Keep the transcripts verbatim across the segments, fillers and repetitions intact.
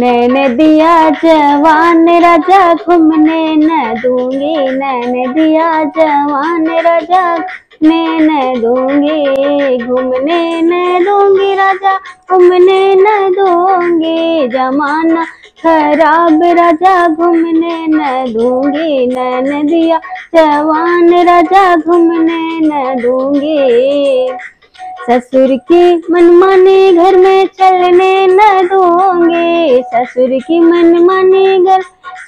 नैनदिया जवान राजा घूमने न दूंगी, नैनदिया जवान राजा घूमने न दूंगी, घूमने न दूंगी राजा घूमने न दूंगी, जमाना खराब राजा घूमने न दूंगी, नैनदिया जवान राजा घूमने न दूंगी। ससुर की मनमानी घर में चलने न दूंगी, ससुर की मनमानी घर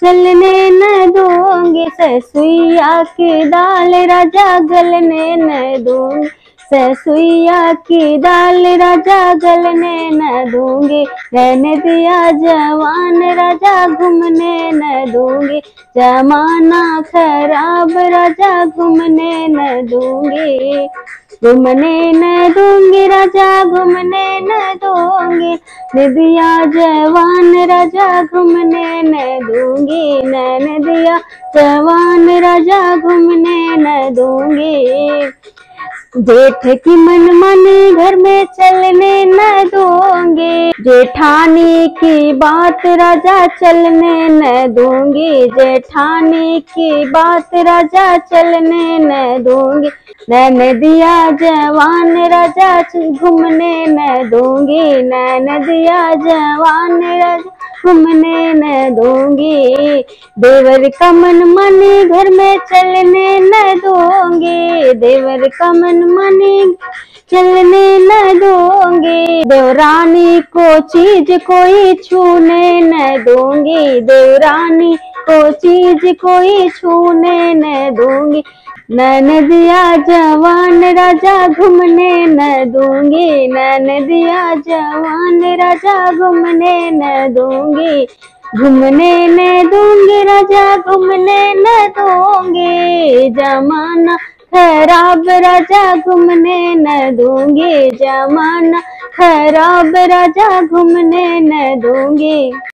चलने न दूंगी, ससुइया की दाल राजा गलने न दूंगी, ससुइया की दाल राजा गलने न दूंगी, नैनदिया जवान राजा घूमने न दूंगी, जमाना खराब राजा घूमने न दूंगी, घूमने न दूंगी राजा घूमने न दूंगी, नदिया जवान राजा घूमने न दूंगी, नदिया जवान राजा घूमने न दूंगी। जेठ की मनमानी घर में चलने न दूंगी, जेठानी की बात राजा चलने न दूंगी, जेठानी की बात राजा चलने न दूंगी, नैनदिया जवान राजा घूमने न दूंगी, नैनदिया जवान राजा घूमने न दूंगी। देवर का मनमानी घर में चलने न दूंगी, देवर का मनमानी चलने न दूंगी, देवरानी को चीज कोई छूने न दूंगी, देवरानी को चीज कोई छूने न दूंगी, नैनदिया जवान राजा घूमने न दूंगी, नैनदिया जवान राजा घूमने न दूंगी, घूमने न दूंगी राजा घूमने न दूंगी, जमाना खराब राजा घूमने न दूंगी, जमाना खराब राजा घूमने न दूंगी।